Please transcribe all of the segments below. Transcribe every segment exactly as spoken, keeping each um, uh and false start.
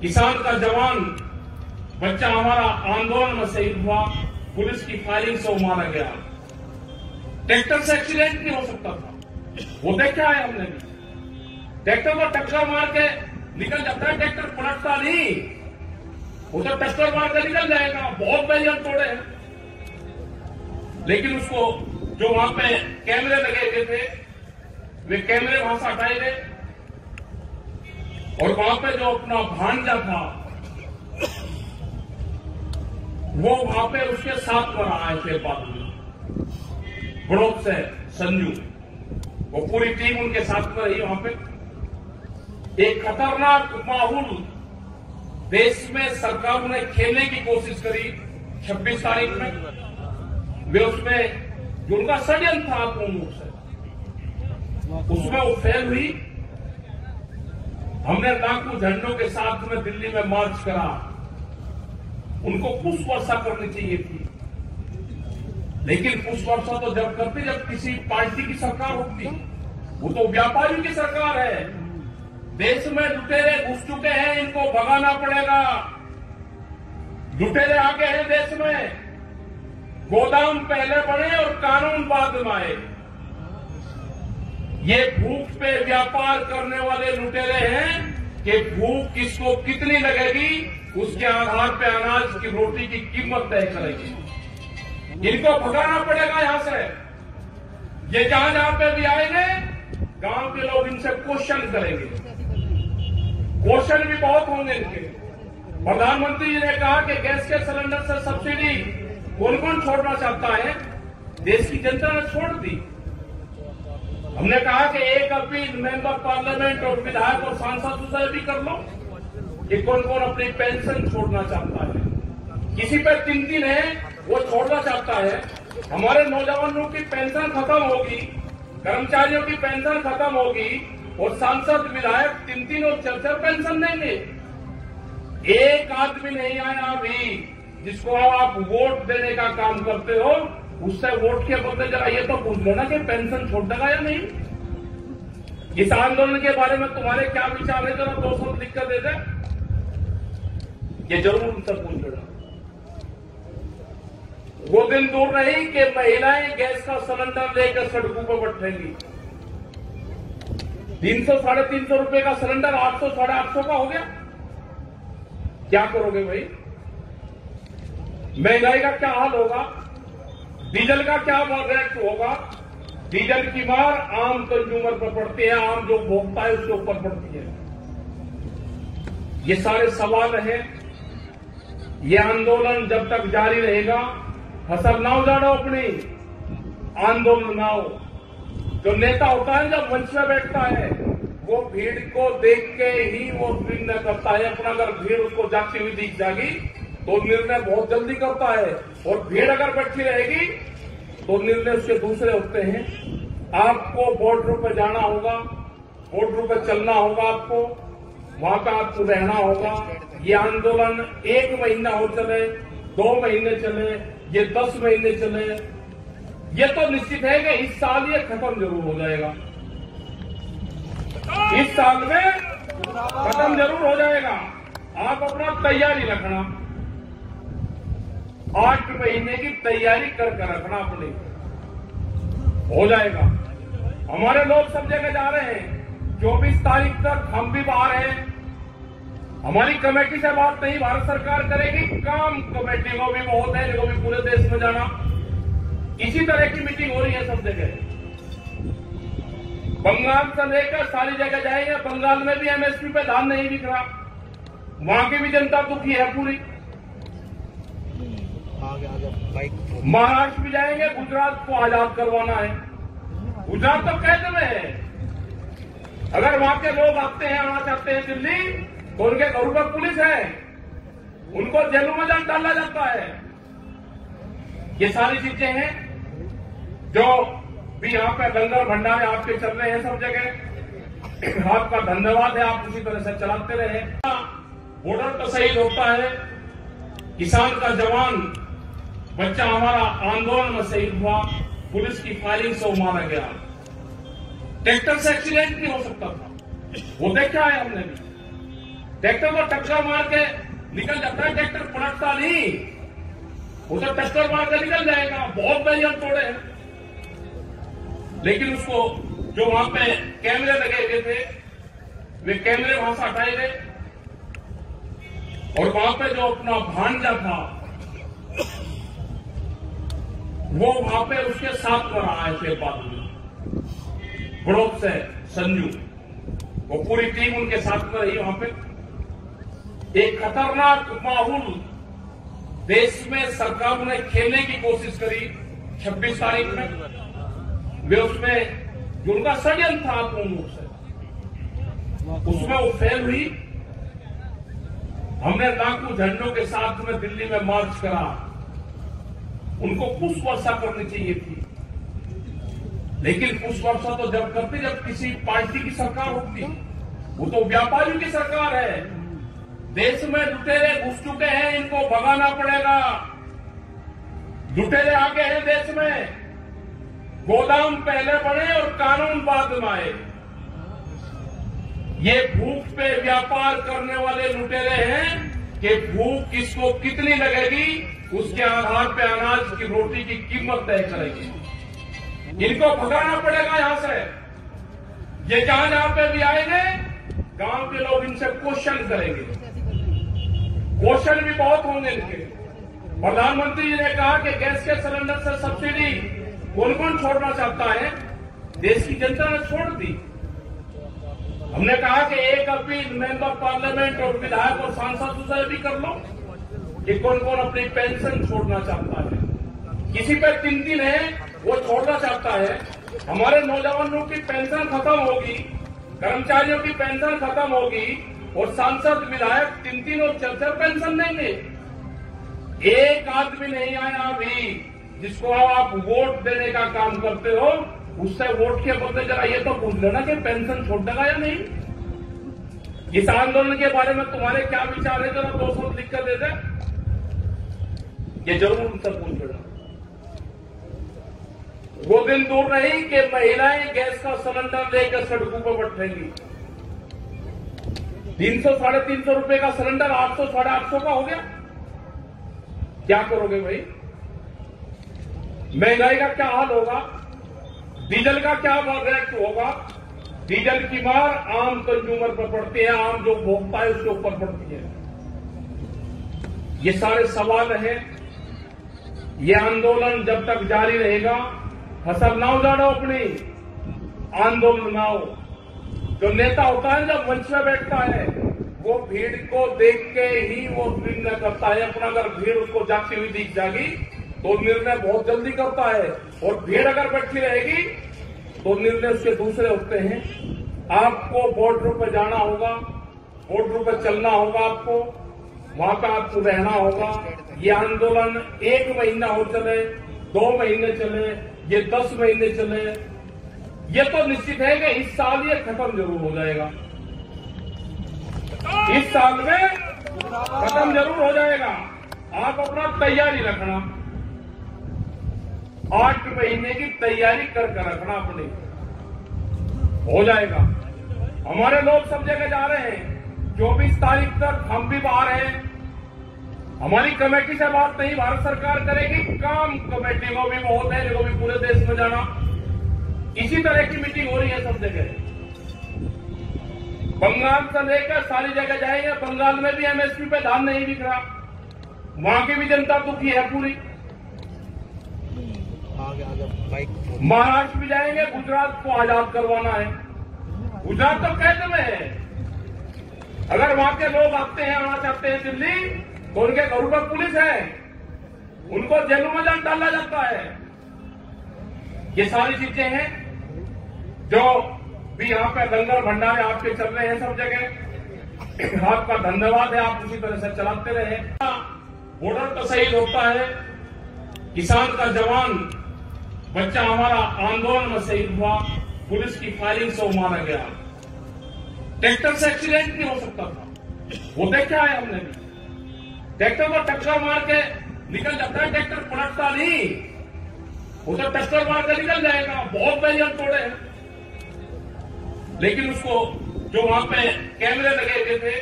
किसान का जवान बच्चा हमारा आंदोलन में शहीद हुआ, पुलिस की फायरिंग से मारा गया। ट्रैक्टर से एक्सीडेंट नहीं हो सकता था, वो देखा है हमने भी। ट्रैक्टर को टक्कर मार के निकल जाता है, ट्रैक्टर पलटता नहीं, वो तो टक्कर मार के निकल जाएगा। बहुत बैरियर तोड़े हैं, लेकिन उसको जो वहां पे कैमरे लगे हुए थे वे कैमरे वहां से हटाए गए। और वहां पे जो अपना भांजा था वो वहां पे उसके साथ पर आए थे बाबू बड़ोद से संजू, वो पूरी टीम उनके साथ में रही वहां पे। एक खतरनाक माहौल देश में सरकार ने खेलने की कोशिश करी छब्बीस तारीख में। वे उसमें जो उनका षड्यंत्र था आत्मूल से, उसमें वो फेल हुई। हमने लाखों झंडों के साथ में दिल्ली में मार्च करा, उनको पुष्प वर्षा करनी चाहिए थी, लेकिन पुष्प वर्षा तो जब करते जब किसी पार्टी की सरकार होती, वो तो व्यापारियों की सरकार है। देश में लुटेरे घुस चुके हैं, इनको भगाना पड़ेगा। लुटेरे आगे हैं देश में, गोदाम पहले बढ़े और कानून बाद में आए। ये भूख पे व्यापार करने वाले लुटेरे हैं कि भूख किसको कितनी लगेगी उसके आधार पे अनाज की रोटी की कीमत तय करेगी। इनको भगाना पड़ेगा यहां से। ये जहां जहां पे भी आएंगे गांव के लोग इनसे क्वेश्चन करेंगे, क्वेश्चन भी बहुत होंगे इनके। प्रधानमंत्री जी ने कहा कि गैस के सिलेंडर से सब्सिडी कौन कौन छोड़ना चाहता है, देश की जनता ने छोड़ दी। हमने कहा कि एक अपील मेंबर पार्लियामेंट और विधायक और सांसद से भी कर लो कि कौन कौन अपनी पेंशन छोड़ना चाहता है। किसी पर तीन दिन है वो छोड़ना चाहता है। हमारे नौजवानों की पेंशन खत्म होगी, कर्मचारियों की पेंशन खत्म होगी और सांसद विधायक तीन तीन और चार चार पेंशन देंगे। एक आदमी नहीं आया अभी जिसको आप वोट देने का काम करते हो, उससे वोट के बदले जरा ये तो पूछ लेना कि पेंशन छोड़ देगा या नहीं। इस आंदोलन के बारे में तुम्हारे क्या विचार है, जरा दो शब्द लिख कर दे दे, ये जरूर उनसे पूछ लेना। वो दिन दूर नहीं कि महिलाएं गैस का सिलेंडर लेकर सड़कों पर बैठेंगी। तीन सौ साढ़े तीन सौ रुपए का सिलेंडर आठ सौ साढ़े आठ सौ का हो गया, क्या करोगे भाई? महंगाई का क्या हाल होगा, डीजल का क्या रेट होगा? डीजल की मार आम कंज्यूमर पर पड़ती है, आम जो भोगता है उसके ऊपर पड़ती है। ये सारे सवाल हैं। ये आंदोलन जब तक जारी रहेगा, फसल ना उजाड़ो अपनी, आंदोलन ना हो। जो नेता होता है जब मंच में बैठता है वो भीड़ को देख के ही वो निर्णय करता है अपना। अगर भीड़ उसको जाती हुई दिख जाएगी तो निर्णय बहुत जल्दी करता है, और भीड़ अगर बैठी रहेगी तो निर्णय उसके दूसरे होते हैं। आपको बॉर्डर पर जाना होगा, बॉर्डर पर चलना होगा, आपको वहां पर आपको रहना होगा। ये आंदोलन एक महीना हो चले, दो महीने चले, ये दस महीने चले, ये तो निश्चित है कि इस साल ये खत्म जरूर हो जाएगा। इस साल में खत्म जरूर हो जाएगा। आप अपना तैयारी रखना, आठ महीने की तैयारी करके रखना अपनी, हो जाएगा। हमारे लोग सब जगह जा रहे हैं, चौबीस तारीख तक हम भी बाहर हैं। हमारी कमेटी से बात नहीं भारत सरकार करेगी, काम कमेटी को भी बहुत है, लेकिन भी पूरे देश में जाना। इसी तरह की मीटिंग हो रही है सब जगह, बंगाल से लेकर सारी जगह जाएंगे। बंगाल में भी एमएसपी पे धान नहीं बिक रहा, वहां की भी जनता दुखी है पूरी। महाराष्ट्र भी जाएंगे, गुजरात को आजाद करवाना है। गुजरात तो कैद में है, अगर वहां के लोग आते हैं आना चाहते हैं दिल्ली तो उनके घरों पर पुलिस है, उनको जेलों में डाला जाता है। ये सारी चीजें हैं जो भी यहाँ पे लंगर भंडारे आपके चल रहे हैं सब जगह। आपका धन्यवाद है, आप उसी तरह से चलाते रहे। बॉर्डर पर शहीद होता है किसान का जवान बच्चा हमारा आंदोलन में शहीद हुआ, पुलिस की फायरिंग से मारा गया। ट्रैक्टर से एक्सीडेंट नहीं हो सकता था, वो देखा है हमने भी। ट्रैक्टर को टक्कर मार के निकल जाता है, ट्रैक्टर पलटता नहीं, वो तो टक्कर मार के निकल जाएगा। बहुत बैरियर तोड़े हैं, लेकिन उसको जो वहां पे कैमरे लगे हुए थे वे कैमरे वहां से हटाए गए, और वहां पे जो अपना भांजा था वो वहां पे उसके साथ पर आए थे बाबू बड़ोद से संजू, वो पूरी टीम उनके साथ में रही वहां पे। एक खतरनाक माहौल देश में सरकार ने खेलने की कोशिश करी छब्बीस तारीख में, वे उसमें जो उनका सजन था पूर्ण रूप से उसमें वो फेल हुई। हमने लाखों झंडों के साथ में दिल्ली में मार्च करा, उनको पुष्प वर्षा करनी चाहिए थी, लेकिन पुष्प वर्षा तो जब करते जब किसी पार्टी की सरकार होती, वो तो व्यापारियों की सरकार है। देश में लुटेरे घुस चुके हैं, इनको भगाना पड़ेगा। लुटेरे आगे हैं देश में, गोदाम पहले बढ़े और कानून बाद में आए। ये भूख पे व्यापार करने वाले लुटेरे हैं कि भूख किसको कितनी लगेगी उसके आधार पे अनाज की रोटी की कीमत तय करेगी। इनको भगाना पड़ेगा यहां से। ये जहां जहां पे भी आएंगे गांव के लोग इनसे क्वेश्चन करेंगे, क्वेश्चन भी बहुत होंगे इनके। प्रधानमंत्री जी ने कहा कि गैस के सिलेंडर से सब्सिडी कौन कौन छोड़ना चाहता है, देश की जनता ने छोड़ दी। हमने कहा कि एक अपील मेंबर ऑफ पार्लियामेंट और विधायक और सांसद से भी कर लो कि कौन कौन अपनी पेंशन छोड़ना चाहता है। किसी पे तीन दिन है वो छोड़ना चाहता है। हमारे नौजवानों की पेंशन खत्म होगी, कर्मचारियों की पेंशन खत्म होगी, और सांसद विधायक तीन तीन और चार चार पेंशन देंगे। एक आदमी नहीं आया अभी जिसको आप वोट देने का काम करते हो, उससे वोट के बदले जरा ये तो पूछ लेना कि पेंशन छोड़ देगा या नहीं। इस आंदोलन के बारे में तुम्हारे क्या विचार है, जरा दो सौ लिख कर दे दे, ये जरूर उनसे पूछ लेना। वो दिन दूर नहीं कि महिलाएं गैस का सिलेंडर लेकर सड़कों पर बैठेंगी। तीन सौ साढ़े तीन सौ रुपए का सिलेंडर आठ सौ साढ़े आठ सौ का हो गया, क्या करोगे भाई? महंगाई का क्या हाल होगा, डीजल का क्या रेट होगा? डीजल की मार आम कंज्यूमर पर पड़ती है, आम जो भोगता है उसके ऊपर पड़ती है। ये सारे सवाल हैं। ये आंदोलन जब तक जारी रहेगा, फसल ना उजाड़ो अपनी, आंदोलन ना हो। जो नेता होता है जब मंच में बैठता है वो भीड़ को देख के ही वो निर्णय करता है अपना। अगर भीड़ उसको जाती हुई दिख जाएगी तो निर्णय बहुत जल्दी करता है, और भीड़ अगर बैठी रहेगी तो निर्णय उसके दूसरे होते हैं। आपको बॉर्डर पर जाना होगा, बॉर्डर पर चलना होगा, आपको वहां पर आपको रहना होगा। ये आंदोलन एक महीना हो चले, दो महीने चले, ये दस महीने चले, ये तो निश्चित है कि इस साल ये खत्म जरूर हो जाएगा। इस साल में खत्म जरूर हो जाएगा। आप अपना तैयारी रखना, आठ महीने की तैयारी करके रखना अपने, हो जाएगा। हमारे लोग सब जगह जा रहे हैं। चौबीस तारीख तक हम भी बाहर हैं। हमारी कमेटी से बात नहीं भारत सरकार करेगी, काम कमेटी को भी बहुत है, इनको भी पूरे देश में जाना। इसी तरह की मीटिंग हो रही है सब जगह, बंगाल से लेकर सारी जगह जाएंगे। बंगाल में भी एमएसपी पे धान नहीं बिक रहा, वहां की भी जनता दुखी है पूरी। महाराष्ट्र भी जाएंगे, गुजरात को आजाद करवाना है। गुजरात तो कैद में है। अगर वहां के लोग आते हैं, आना चाहते हैं दिल्ली, तो उनके घरों पर पुलिस है, उनको जेलों में जान डाला जाता है। ये सारी चीजें हैं जो भी यहाँ पे लंगर भंडारे आपके चल रहे हैं सब जगह। आपका धन्यवाद है, आप उसी तरह से चलाते रहे। बॉर्डर तो शहीद होता है, किसान का जवान बच्चा हमारा आंदोलन में शहीद हुआ, पुलिस की फायरिंग से वो मारा गया। ट्रैक्टर से एक्सीडेंट नहीं हो सकता था, वो देखा है हमने भी। ट्रैक्टर को टक्कर मार के निकल जाता है, ट्रैक्टर पलटता नहीं, वो तो टक्कर मार के निकल जाएगा। बहुत बैरियर तोड़े हैं, लेकिन उसको जो वहां पे कैमरे लगे हुए थे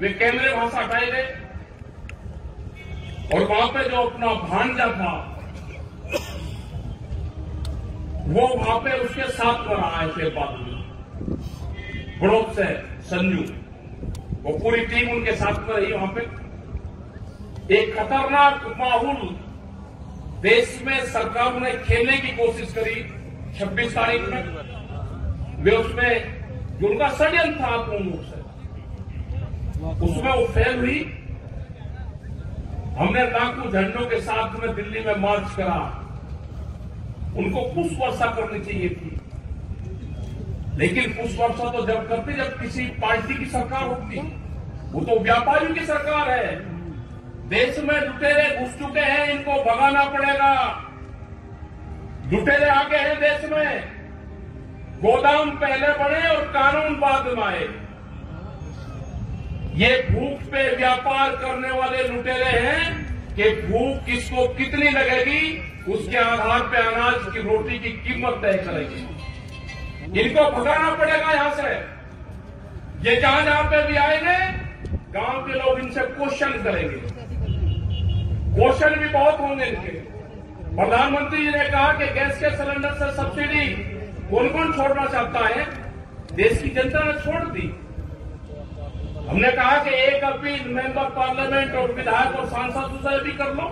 वे केंद्रीय भाषा हटाई गए और वहां पे जो अपना भांजा था वो वहां पे उसके साथ पर आए थे बाबू बड़ोद से संजू, वो पूरी टीम उनके साथ में रही वहां पे। एक खतरनाक माहौल देश में सरकार ने खेलने की कोशिश करी छब्बीस तारीख में, वे उसमें जो उनका षड्यंत्र था आत्मोन्मुख से उसमें वो फेल हुई। हमने लाखों झंडों के साथ में दिल्ली में मार्च करा, उनको पुष्प वर्षा करनी चाहिए थी, लेकिन पुष्प वर्षा तो जब करते जब किसी पार्टी की सरकार होती, वो तो व्यापारियों की सरकार है। देश में लुटेरे घुस चुके हैं, इनको भगाना पड़ेगा। लुटेरे आगे हैं देश में, गोदाम पहले बढ़े और कानून बाद में आए। ये भूख पे व्यापार करने वाले लुटेरे हैं कि भूख किसको कितनी लगेगी उसके आधार पे अनाज की रोटी की कीमत तय करेगी। इनको भगाना पड़ेगा यहां से। ये जहां जहां पे भी आएंगे गांव के लोग इनसे क्वेश्चन करेंगे, क्वेश्चन भी बहुत होंगे इनके। प्रधानमंत्री जी ने कहा कि गैस के सिलेंडर से सब्सिडी कौन कौन छोड़ना चाहता है, देश की जनता ने छोड़ दी। हमने कहा कि एक अपील मेंबर पार्लियामेंट और विधायक और सांसदों से भी कर लो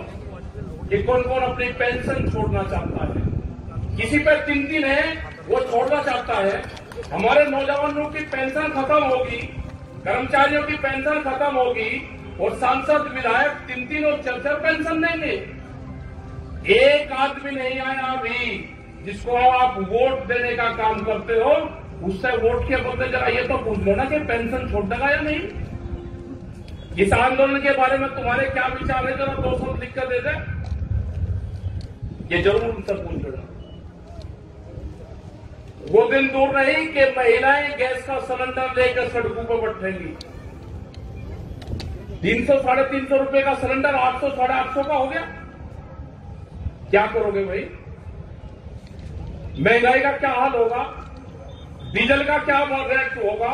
कि कौन कौन अपनी पेंशन छोड़ना चाहता है। किसी पर तीन दिन है वो छोड़ना चाहता है। हमारे नौजवानों की पेंशन खत्म होगी, कर्मचारियों की पेंशन खत्म होगी और सांसद विधायक तीन तीन और चार चार पेंशन देंगे। एक आदमी नहीं आया अभी जिसको आप वोट देने का काम करते हो, उससे वोट के बदले जरा ये तो पूछ लेना कि पेंशन छोड़ देगा या नहीं। इस आंदोलन के बारे में तुम्हारे क्या विचार है, जरा दो सौ लिख कर दे दे, ये जरूर उनसे पूछ लेना। वो दिन दूर नहीं कि महिलाएं गैस का सिलेंडर लेकर सड़कों पर बैठेंगी। तीन सौ साढ़े तीन सौ रुपये का सिलेंडर आठ सौ साढ़े आठ सौ का हो गया, क्या करोगे भाई? महंगाई का क्या हाल होगा, डीजल का क्या रेट होगा?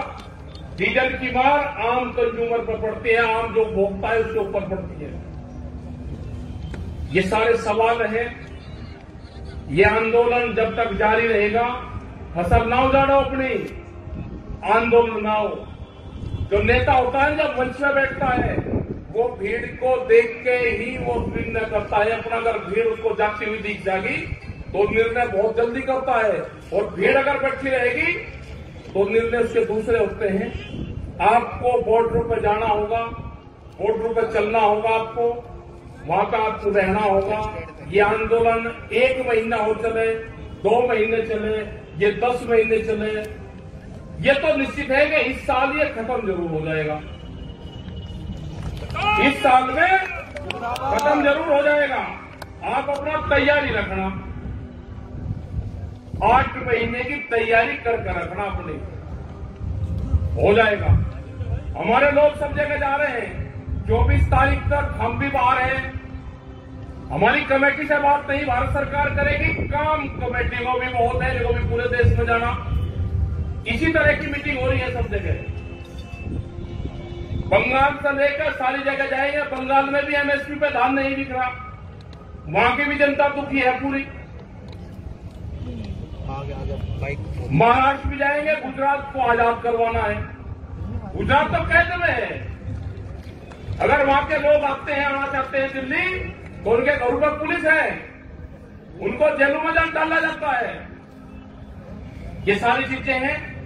डीजल की मार आम कंज्यूमर पर पड़ती है, आम जो भोगता है उसके ऊपर पड़ती है। ये सारे सवाल हैं। ये आंदोलन जब तक जारी रहेगा, फसल ना उजाड़ो अपनी, आंदोलन ना हो। जो नेता होता है जब मंच में बैठता है वो भीड़ को देख के ही वो निर्णय करता है अपना। अगर भीड़ उसको जाती हुई दिख जाएगी तो निर्णय बहुत जल्दी करता है, और भीड़ अगर बैठी रहेगी तो निर्णय उसके दूसरे होते हैं। आपको बॉर्डर पर जाना होगा, बॉर्डर पर चलना होगा, आपको वहां पर आपको रहना होगा। ये आंदोलन एक महीना हो चले, दो महीने चले, ये दस महीने चले, ये तो निश्चित है कि इस साल ये खत्म जरूर हो जाएगा। इस साल में खत्म जरूर हो जाएगा। आप अपना तैयारी रखना, आठ महीने की तैयारी कर कर रखना अपने, हो जाएगा। हमारे लोग सब जगह जा रहे हैं, चौबीस तारीख तक हम भी बाहर हैं। हमारी कमेटी से बात नहीं भारत सरकार करेगी, काम कमेटी को भी बहुत है, लेकिन भी पूरे देश में जाना। इसी तरह की मीटिंग हो रही है सब जगह, बंगाल से लेकर सारी जगह जाएंगे। बंगाल में भी एमएसपी पे धान नहीं बिक रहा, वहां की भी जनता दुखी है पूरी। महाराष्ट्र भी जाएंगे, गुजरात को आजाद करवाना है, गुजरात तो कैद में है। अगर वहां के लोग आते हैं, आना चाहते हैं दिल्ली, तो उनके घरों पर पुलिस है, उनको जेलों में डाला जाता है। ये सारी चीजें हैं।